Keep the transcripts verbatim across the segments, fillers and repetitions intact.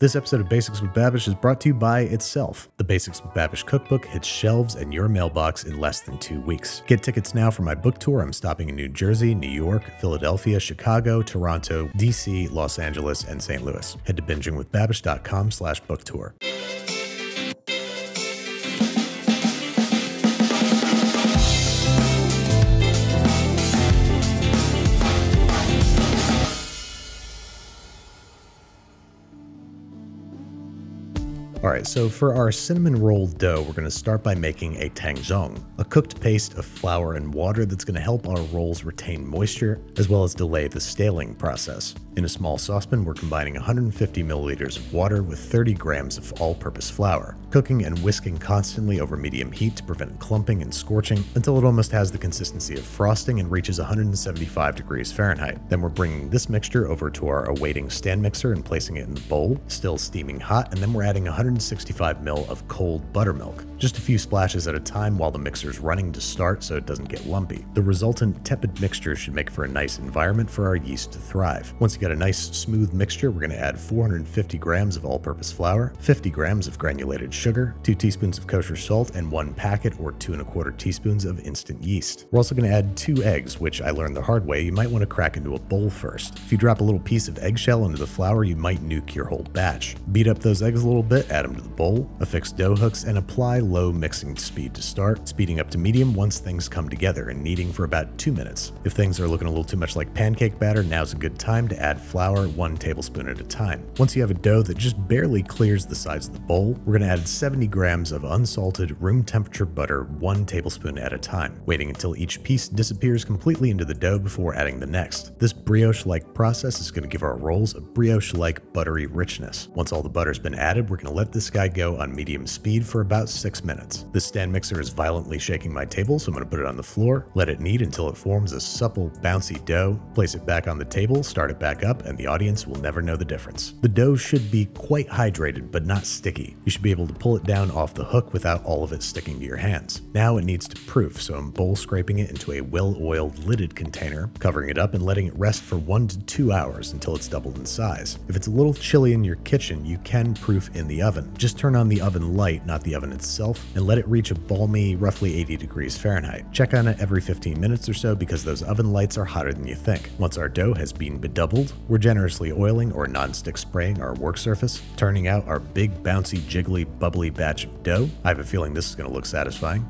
This episode of Basics with Babish is brought to you by itself. The Basics with Babish cookbook hits shelves and your mailbox in less than two weeks. Get tickets now for my book tour. I'm stopping in New Jersey, New York, Philadelphia, Chicago, Toronto, D C, Los Angeles, and Saint Louis. Head to bingingwithbabish.com slash book tour. All right, so for our cinnamon roll dough, we're gonna start by making a tangzhong, a cooked paste of flour and water that's gonna help our rolls retain moisture, as well as delay the staling process. In a small saucepan, we're combining one hundred fifty milliliters of water with thirty grams of all-purpose flour, cooking and whisking constantly over medium heat to prevent clumping and scorching until it almost has the consistency of frosting and reaches one hundred seventy-five degrees Fahrenheit. Then we're bringing this mixture over to our awaiting stand mixer and placing it in the bowl, still steaming hot, and then we're adding one hundred sixty-five milliliters of cold buttermilk, just a few splashes at a time while the mixer's running to start so it doesn't get lumpy. The resultant tepid mixture should make for a nice environment for our yeast to thrive. Once you get a nice smooth mixture, we're going to add four hundred fifty grams of all-purpose flour, fifty grams of granulated sugar, two teaspoons of kosher salt, and one packet or two and a quarter teaspoons of instant yeast. We're also going to add two eggs, which I learned the hard way, you might want to crack into a bowl first. If you drop a little piece of eggshell into the flour, you might nuke your whole batch. Beat up those eggs a little bit, add them to the bowl, affix dough hooks, and apply low mixing speed to start, speeding up to medium once things come together and kneading for about two minutes. If things are looking a little too much like pancake batter, now's a good time to add flour one tablespoon at a time. Once you have a dough that just barely clears the sides of the bowl, we're going to add seventy grams of unsalted room temperature butter one tablespoon at a time, waiting until each piece disappears completely into the dough before adding the next. This brioche-like process is going to give our rolls a brioche-like buttery richness. Once all the butter's been added, we're going to let this guy go on medium speed for about six minutes. The stand mixer is violently shaking my table, so I'm going to put it on the floor, let it knead until it forms a supple, bouncy dough, place it back on the table, start it back up, and the audience will never know the difference. The dough should be quite hydrated, but not sticky. You should be able to pull it down off the hook without all of it sticking to your hands. Now it needs to proof, so I'm bowl scraping it into a well-oiled lidded container, covering it up and letting it rest for one to two hours until it's doubled in size. If it's a little chilly in your kitchen, you can proof in the oven. Just turn on the oven light, not the oven itself, and let it reach a balmy, roughly eighty degrees Fahrenheit. Check on it every fifteen minutes or so because those oven lights are hotter than you think. Once our dough has been bedoubled, we're generously oiling or non-stick spraying our work surface, turning out our big, bouncy, jiggly, bubbly batch of dough. I have a feeling this is going to look satisfying.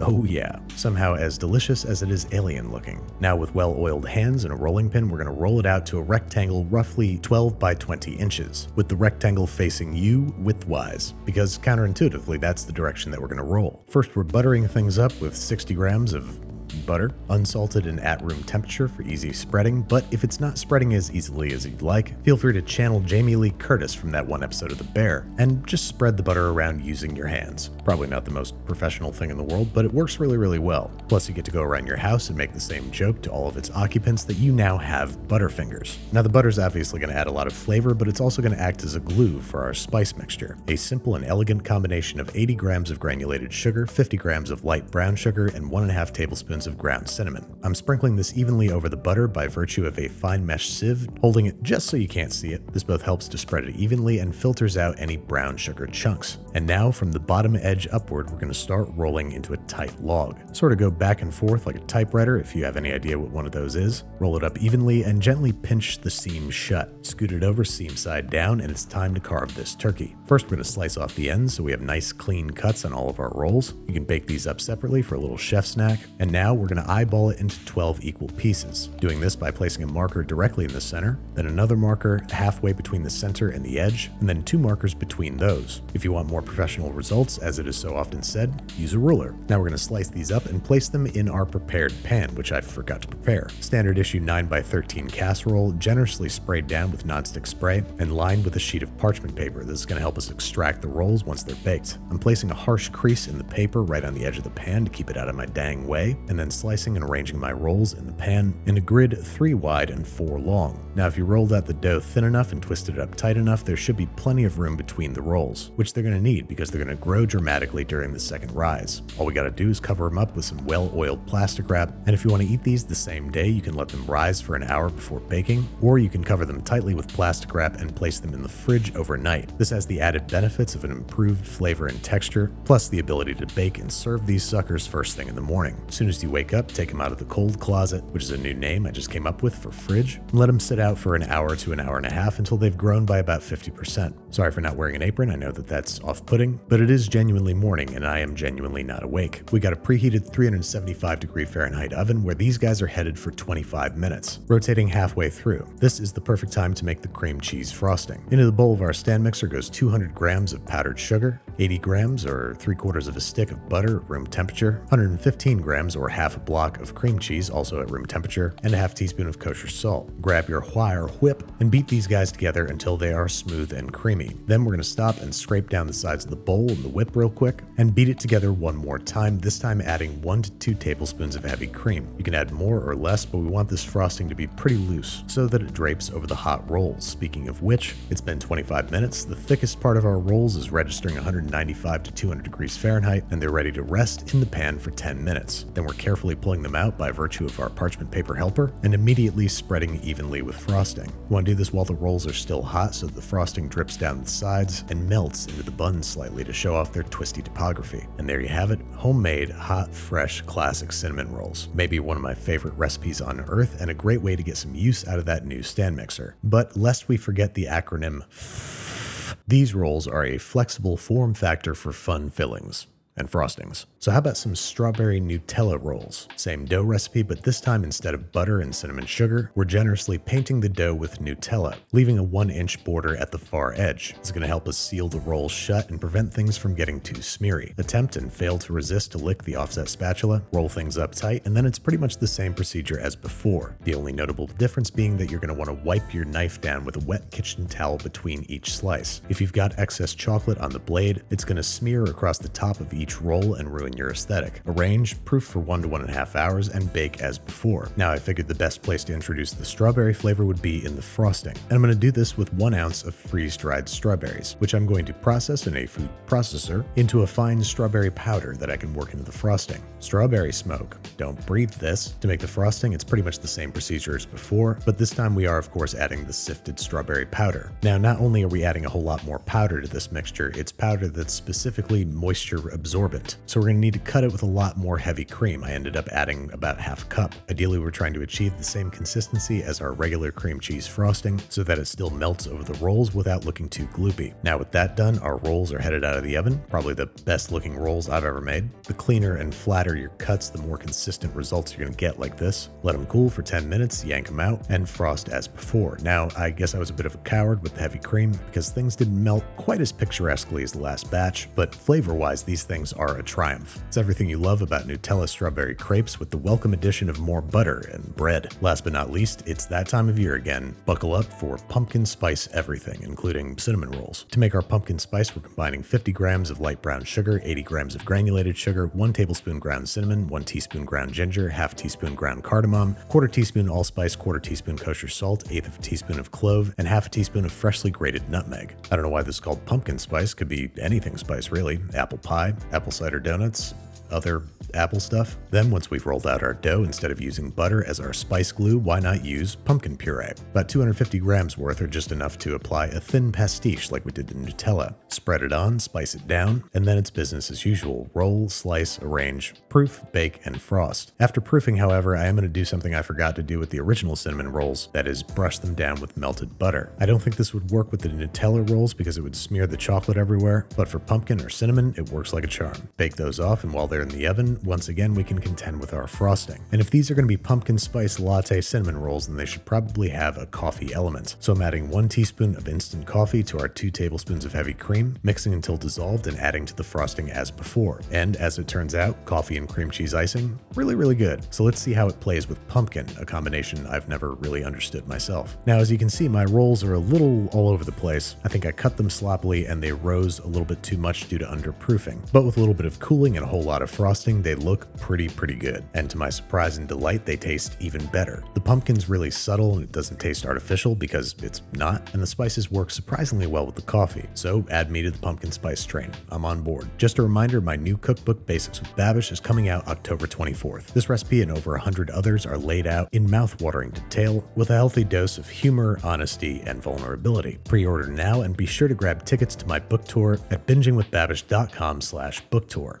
Oh yeah, somehow as delicious as it is alien looking. Now with well-oiled hands and a rolling pin, we're going to roll it out to a rectangle roughly twelve by twenty inches, with the rectangle facing you widthwise, because counterintuitively that's the direction that we're going to roll. First we're buttering things up with sixty grams of butter, unsalted and at room temperature for easy spreading, but if it's not spreading as easily as you'd like, feel free to channel Jamie Lee Curtis from that one episode of The Bear and just spread the butter around using your hands. Probably not the most professional thing in the world, but it works really, really well. Plus you get to go around your house and make the same joke to all of its occupants that you now have butterfingers. Now the butter's obviously going to add a lot of flavor, but it's also going to act as a glue for our spice mixture. A simple and elegant combination of eighty grams of granulated sugar, fifty grams of light brown sugar, and one and a half tablespoons of ground cinnamon. I'm sprinkling this evenly over the butter by virtue of a fine mesh sieve, holding it just so you can't see it. This both helps to spread it evenly and filters out any brown sugar chunks. And now from the bottom edge upward, we're going to start rolling into a tight log. Sort of go back and forth like a typewriter if you have any idea what one of those is. Roll it up evenly and gently pinch the seam shut. Scoot it over seam side down and it's time to carve this turkey. First we're going to slice off the ends so we have nice clean cuts on all of our rolls. You can bake these up separately for a little chef snack. And now we're going to eyeball it into twelve equal pieces, doing this by placing a marker directly in the center, then another marker halfway between the center and the edge, and then two markers between those. If you want more professional results, as it is so often said, use a ruler. Now we're going to slice these up and place them in our prepared pan, which I forgot to prepare. Standard issue nine by thirteen casserole, generously sprayed down with nonstick spray, and lined with a sheet of parchment paper. This is going to help us extract the rolls once they're baked. I'm placing a harsh crease in the paper right on the edge of the pan to keep it out of my dang way, and then then slicing and arranging my rolls in the pan in a grid three wide and four long. Now if you rolled out the dough thin enough and twisted it up tight enough, there should be plenty of room between the rolls, which they're going to need because they're going to grow dramatically during the second rise. All we got to do is cover them up with some well-oiled plastic wrap, and if you want to eat these the same day, you can let them rise for an hour before baking, or you can cover them tightly with plastic wrap and place them in the fridge overnight. This has the added benefits of an improved flavor and texture, plus the ability to bake and serve these suckers first thing in the morning. As soon as you wake up, take them out of the cold closet, which is a new name I just came up with for fridge, and let them sit out for an hour to an hour and a half until they've grown by about fifty percent. Sorry for not wearing an apron, I know that that's off-putting, but it is genuinely morning and I am genuinely not awake. We got a preheated three hundred seventy-five degree Fahrenheit oven where these guys are headed for twenty-five minutes, rotating halfway through. This is the perfect time to make the cream cheese frosting. Into the bowl of our stand mixer goes two hundred grams of powdered sugar, eighty grams or three quarters of a stick of butter at room temperature, one hundred fifteen grams or half a block of cream cheese also at room temperature, and a half teaspoon of kosher salt. Grab your wire or whip and beat these guys together until they are smooth and creamy. Then we're going to stop and scrape down the sides of the bowl and the whip real quick and beat it together one more time, this time adding one to two tablespoons of heavy cream. You can add more or less, but we want this frosting to be pretty loose so that it drapes over the hot rolls. Speaking of which, it's been twenty-five minutes. The thickest part of our rolls is registering one hundred ninety-five to two hundred degrees Fahrenheit, and they're ready to rest in the pan for ten minutes. Then we're carefully pulling them out by virtue of our parchment paper helper and immediately spreading evenly with frosting. You want to do this while the rolls are still hot so that the frosting drips down the sides and melts into the buns slightly to show off their twisty topography. And there you have it, homemade, hot, fresh, classic cinnamon rolls. Maybe one of my favorite recipes on earth and a great way to get some use out of that new stand mixer. But lest we forget the acronym F F F, these rolls are a flexible form factor for fun fillings and frostings. So how about some strawberry Nutella rolls? Same dough recipe, but this time instead of butter and cinnamon sugar, we're generously painting the dough with Nutella, leaving a one inch border at the far edge. It's gonna help us seal the rolls shut and prevent things from getting too smeary. Attempt and fail to resist to lick the offset spatula, roll things up tight, and then it's pretty much the same procedure as before. The only notable difference being that you're gonna wanna wipe your knife down with a wet kitchen towel between each slice. If you've got excess chocolate on the blade, it's gonna smear across the top of each Each roll and ruin your aesthetic. Arrange, proof for one to one and a half hours, and bake as before. Now I figured the best place to introduce the strawberry flavor would be in the frosting, and I'm going to do this with one ounce of freeze-dried strawberries, which I'm going to process in a food processor into a fine strawberry powder that I can work into the frosting. Strawberry smoke. Don't breathe this. To make the frosting, it's pretty much the same procedure as before, but this time we are of course adding the sifted strawberry powder. Now not only are we adding a whole lot more powder to this mixture, it's powder that's specifically moisture absorbed. Absorbent. So we're going to need to cut it with a lot more heavy cream. I ended up adding about half a cup. Ideally, we're trying to achieve the same consistency as our regular cream cheese frosting so that it still melts over the rolls without looking too gloopy. Now with that done, our rolls are headed out of the oven, probably the best looking rolls I've ever made. The cleaner and flatter your cuts, the more consistent results you're going to get like this. Let them cool for ten minutes, yank them out, and frost as before. Now, I guess I was a bit of a coward with the heavy cream because things didn't melt quite as picturesquely as the last batch, but flavor-wise, these things are a triumph. It's everything you love about Nutella strawberry crepes with the welcome addition of more butter and bread. Last but not least, it's that time of year again. Buckle up for pumpkin spice everything, including cinnamon rolls. To make our pumpkin spice, we're combining fifty grams of light brown sugar, eighty grams of granulated sugar, one tablespoon ground cinnamon, one teaspoon ground ginger, half teaspoon ground cardamom, quarter teaspoon allspice, quarter teaspoon kosher salt, eighth of a teaspoon of clove, and half a teaspoon of freshly grated nutmeg. I don't know why this is called pumpkin spice, could be anything spice really. Apple pie, apple cider donuts, other apple stuff. Then once we've rolled out our dough, instead of using butter as our spice glue, why not use pumpkin puree? About two hundred fifty grams worth are just enough to apply a thin pastiche like we did to Nutella. Spread it on, spice it down, and then it's business as usual. Roll, slice, arrange, proof, bake, and frost. After proofing, however, I am going to do something I forgot to do with the original cinnamon rolls, that is brush them down with melted butter. I don't think this would work with the Nutella rolls because it would smear the chocolate everywhere, but for pumpkin or cinnamon, it works like a charm. Bake those off, and while they're in the oven, once again, we can contend with our frosting. And if these are going to be pumpkin spice latte cinnamon rolls, then they should probably have a coffee element. So I'm adding one teaspoon of instant coffee to our two tablespoons of heavy cream, mixing until dissolved and adding to the frosting as before. And as it turns out, coffee and cream cheese icing, really, really good. So let's see how it plays with pumpkin, a combination I've never really understood myself. Now, as you can see, my rolls are a little all over the place. I think I cut them sloppily and they rose a little bit too much due to underproofing, but with a little bit of cooling and a whole lot of of frosting, they look pretty, pretty good. And to my surprise and delight, they taste even better. The pumpkin's really subtle and it doesn't taste artificial because it's not, and the spices work surprisingly well with the coffee. So add me to the pumpkin spice train. I'm on board. Just a reminder, my new cookbook, Basics with Babish, is coming out October twenty-fourth. This recipe and over one hundred others are laid out in mouthwatering detail with a healthy dose of humor, honesty, and vulnerability. Pre-order now and be sure to grab tickets to my book tour at binging with babish dot com slash book tour.